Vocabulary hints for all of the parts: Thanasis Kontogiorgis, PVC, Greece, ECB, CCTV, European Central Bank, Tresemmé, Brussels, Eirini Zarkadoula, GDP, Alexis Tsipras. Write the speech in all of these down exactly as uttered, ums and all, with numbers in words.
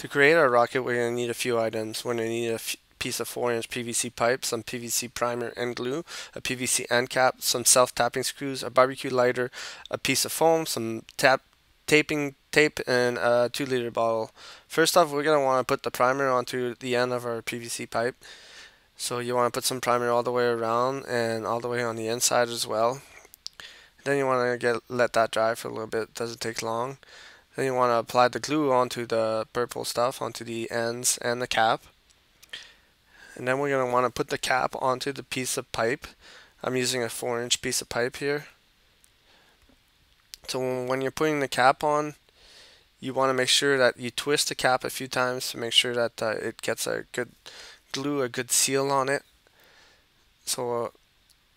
To create our rocket, we're going to need a few items. We're going to need a piece of four inch P V C pipe, some P V C primer and glue, a P V C end cap, some self-tapping screws, a barbecue lighter, a piece of foam, some tap taping tape, and a two liter bottle. First off, we're going to want to put the primer onto the end of our P V C pipe. So you want to put some primer all the way around and all the way on the inside as well. Then you want to get let that dry for a little bit. It doesn't take long. Then you want to apply the glue onto the purple stuff, onto the ends and the cap. And then we're going to want to put the cap onto the piece of pipe. I'm using a four inch piece of pipe here. So when you're putting the cap on, you want to make sure that you twist the cap a few times to make sure that uh, it gets a good glue, a good seal on it. So uh,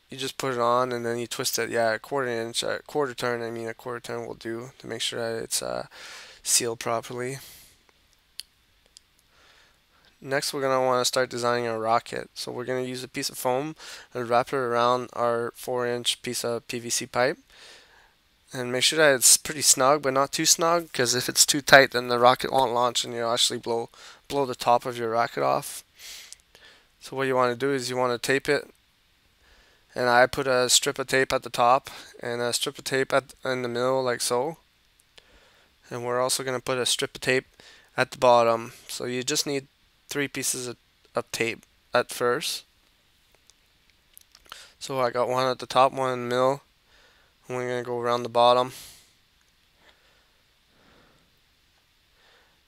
you just put it on and then you twist it. Yeah, a quarter inch, a quarter turn, I mean a quarter turn will do to make sure that it's uh, sealed properly. Next, we're going to want to start designing our rocket. So we're going to use a piece of foam and wrap it around our four inch piece of P V C pipe. And make sure that it's pretty snug, but not too snug, because if it's too tight, then the rocket won't launch and you'll actually blow, blow the top of your rocket off. So what you want to do is you want to tape it. And I put a strip of tape at the top and a strip of tape at, in the middle, like so. And we're also going to put a strip of tape at the bottom. So you just need three pieces of, of tape at first. So I got one at the top, one in the middle. And we're going to go around the bottom.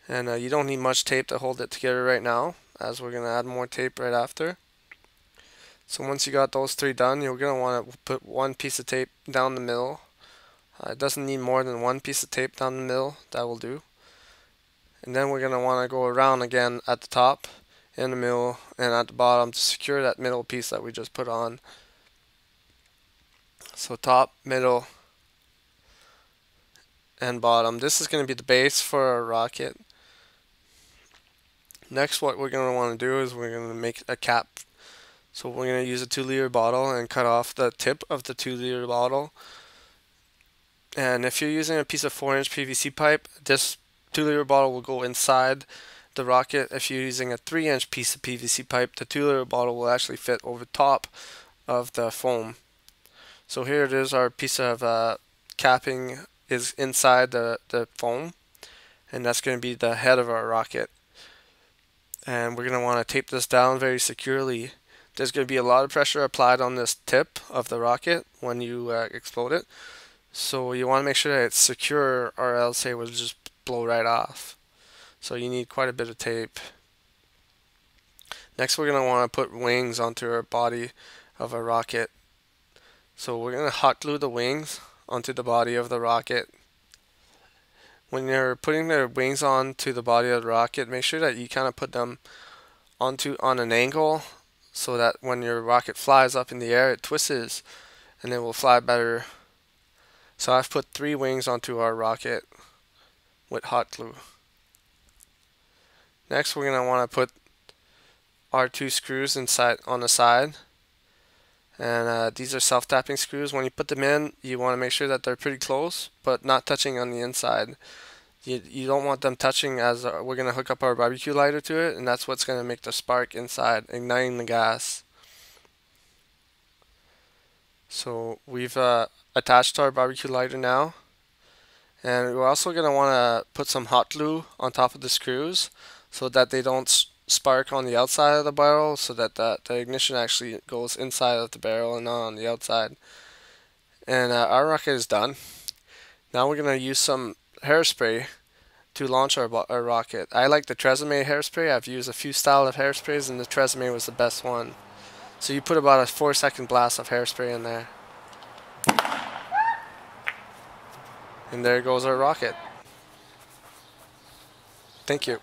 And uh, you don't need much tape to hold it together right now, as we're going to add more tape right after. So once you got those three done, you're going to want to put one piece of tape down the middle. Uh, it doesn't need more than one piece of tape down the middle. That will do. And then we're going to want to go around again at the top, in the middle, and at the bottom to secure that middle piece that we just put on. So top, middle, and bottom. This is going to be the base for our rocket. Next, what we're going to want to do is we're going to make a cap. So we're going to use a two liter bottle and cut off the tip of the two liter bottle. And if you're using a piece of four inch P V C pipe, this two liter bottle will go inside the rocket. If you're using a three inch piece of P V C pipe, the two liter bottle will actually fit over top of the foam. So here it is, our piece of uh, capping is inside the, the foam. And that's going to be the head of our rocket. And we're going to want to tape this down very securely. There's going to be a lot of pressure applied on this tip of the rocket when you uh, explode it. So you want to make sure that it's secure, or else it will just blow right off. So you need quite a bit of tape. Next, we're going to want to put wings onto our body of a rocket. So we're going to hot glue the wings onto the body of the rocket. When you're putting the wings onto the body of the rocket, make sure that you kind of put them onto on an angle, so that when your rocket flies up in the air, it twists and it will fly better. So I've put three wings onto our rocket with hot glue. Next, we're going to want to put our two screws inside on the side. And uh, these are self-tapping screws. When you put them in, you want to make sure that they're pretty close, but not touching on the inside. You, you don't want them touching, as uh, we're going to hook up our barbecue lighter to it, and that's what's going to make the spark inside, igniting the gas. So we've uh, attached our barbecue lighter now. And we're also going to want to put some hot glue on top of the screws so that they don't s spark on the outside of the barrel, so that the, the ignition actually goes inside of the barrel and not on the outside. And uh, our rocket is done. Now we're going to use some hairspray to launch our, our rocket. I like the Tresemmé hairspray. I've used a few style of hairsprays, and the Tresemmé was the best one. So you put about a four second blast of hairspray in there. And there goes our rocket. Thank you.